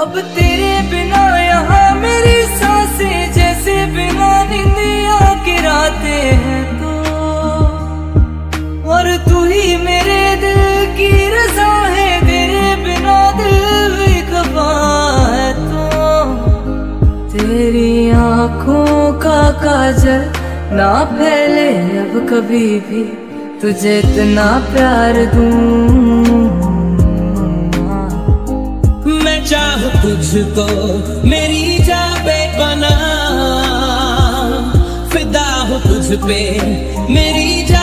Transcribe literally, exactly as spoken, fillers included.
अब तेरे बिना यहाँ मेरी सांसें जैसे बिना निंदिया गिराते हैं तो, और तू ही मेरे दिल की रजा है, तेरे बिना दिल भी खफा है तो। तेरी आँखों का काजल ना फैले अब कभी भी, तुझे इतना प्यार दूं मैं, चाह तुझको मेरी जा बेपना, फिदा हो तुझ पे मेरी जा